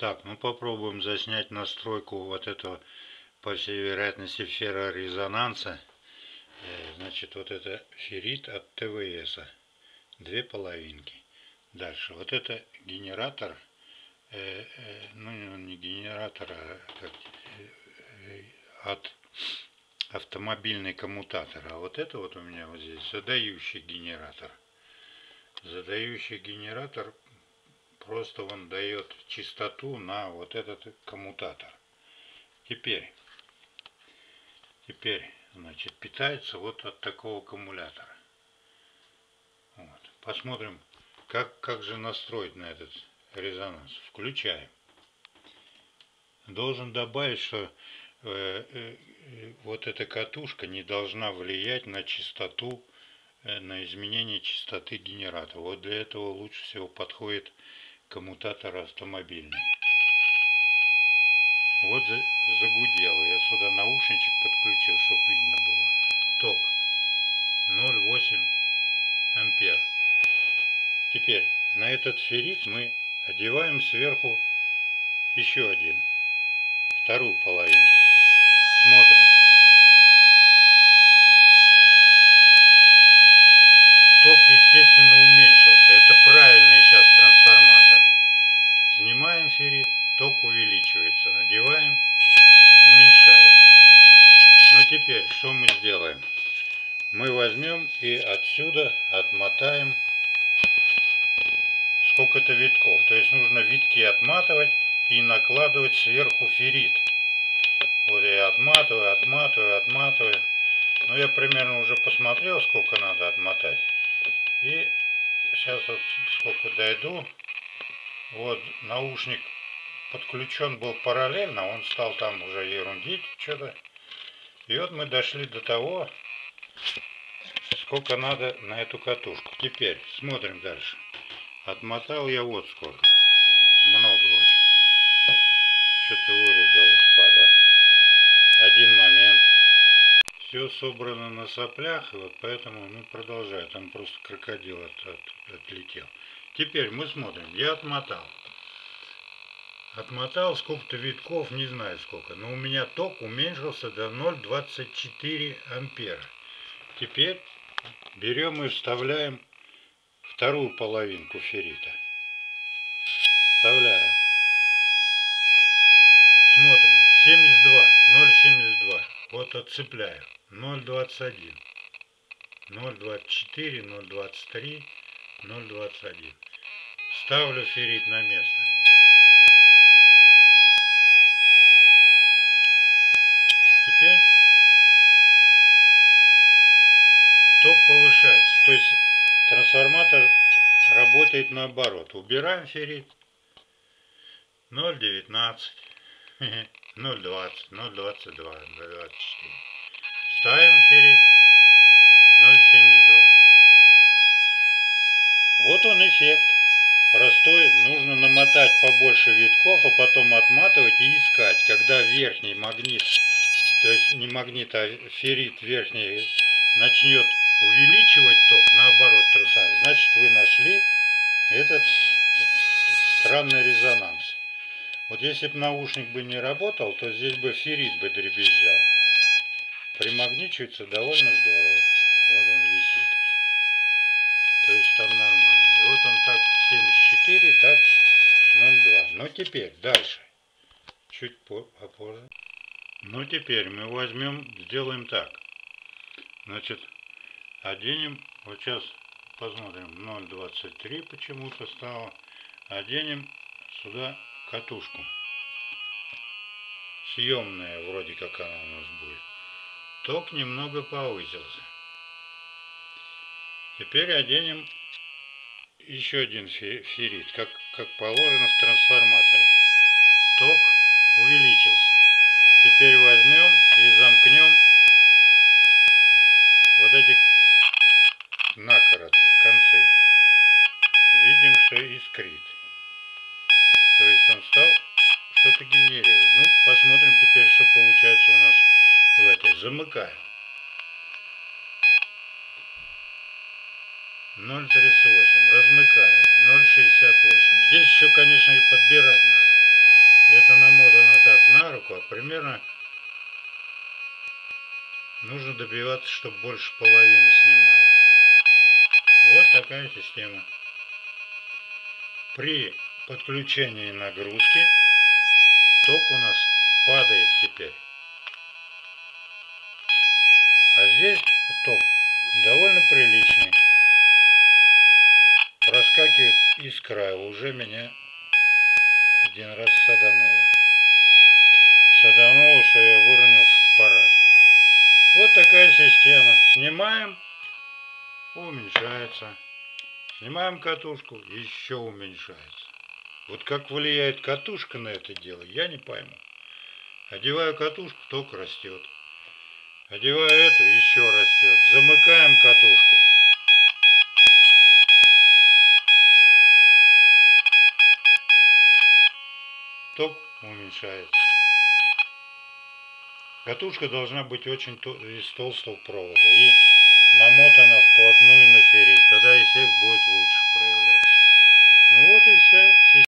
Так, ну попробуем заснять настройку вот этого, по всей вероятности, феррорезонанса. Значит, вот это феррит от ТВС. Две половинки. Дальше. Вот это генератор. Ну, не генератор, а как, от автомобильный коммутатор. А вот это вот у меня вот здесь задающий генератор. Задающий генератор просто он дает частоту на вот этот коммутатор. Теперь, значит, питается вот от такого аккумулятора. Вот. Посмотрим, как же настроить на этот резонанс. Включаем. Должен добавить, что вот эта катушка не должна влиять на частоту, на изменение частоты генератора. Вот для этого лучше всего подходит коммутатор автомобильный. Вот загудело. Я сюда наушничек подключил, чтобы видно было. Ток 0,8 ампер. Теперь на этот феррит мы одеваем сверху еще один, вторую половинку. Смотрим. Ток, естественно, уменьшился. Это правильный сейчас трансформатор. Снимаем феррит. Ток увеличивается, надеваем, уменьшается. Ну теперь, что мы сделаем? Мы возьмем и отсюда отмотаем сколько-то витков. То есть нужно витки отматывать и накладывать сверху феррит. Вот я отматываю. Ну я примерно уже посмотрел, сколько надо отмотать. И сейчас вот сколько дойду. Вот наушник подключен был параллельно, он стал там уже ерундить что-то. И вот мы дошли до того, сколько надо на эту катушку. Теперь смотрим дальше. Отмотал я вот сколько. Много очень. Что-то вырубилось, падла. Один момент. Все собрано на соплях, и вот поэтому мы продолжаем. Там просто крокодил отлетел. Теперь мы смотрим. Я отмотал. Отмотал сколько-то витков, не знаю сколько, но у меня ток уменьшился до 0,24 ампера. Теперь берем и вставляем вторую половинку феррита. Вставляем. Смотрим. 72, 0,72. Вот отцепляю. 0,21. 0,24, 0,23, 0,21. Ставлю феррит на место. Теперь ток повышается, то есть трансформатор работает наоборот. Убираем феррит. 0,19, 0,20, 0,22, 0,24. Ставим феррит. 0,72. Вот он эффект. Простой, нужно намотать побольше витков, а потом отматывать и искать, когда верхний магнит, то есть не магнит, а феррит верхний начнет увеличивать ток, наоборот, трансформатор. Значит, вы нашли этот странный резонанс. Вот если бы наушник бы не работал, то здесь бы феррит бы дребезжал. Примагничивается довольно здорово. Вот он висит. То есть там нормально. И вот он так 74, так 0,2. Но теперь дальше. Чуть попозже. Ну теперь мы возьмем, сделаем так. Значит, оденем, вот сейчас посмотрим, 0,23 почему-то стало. Оденем сюда катушку. Съемная вроде как она у нас будет. Ток немного повысился. Теперь оденем еще один феррит, как положено в трансформаторе. Ток увеличился. Теперь возьмем и замкнем вот эти накоротки, концы. Видим, что искрит. То есть он стал что-то генерировать. Ну, посмотрим теперь, что получается у нас в этой. Замыкаем. 0,38. Размыкаем. 0,68. Здесь еще, конечно, и подбирать надо. Это намотано так на руку, а примерно нужно добиваться, чтобы больше половины снималось. Вот такая система. При подключении нагрузки ток у нас падает теперь. А здесь ток довольно приличный. Проскакивает искра, уже меня один раз садануло. Садануло, что я выронил фотоаппарат. Вот такая система. Снимаем, уменьшается. Снимаем катушку, еще уменьшается. Вот как влияет катушка на это дело, я не пойму. Одеваю катушку, ток растет. Одеваю эту, еще растет. Замыкаем катушку. Ток уменьшается. Катушка должна быть очень из толстого провода и намотана вплотную на феррит. Тогда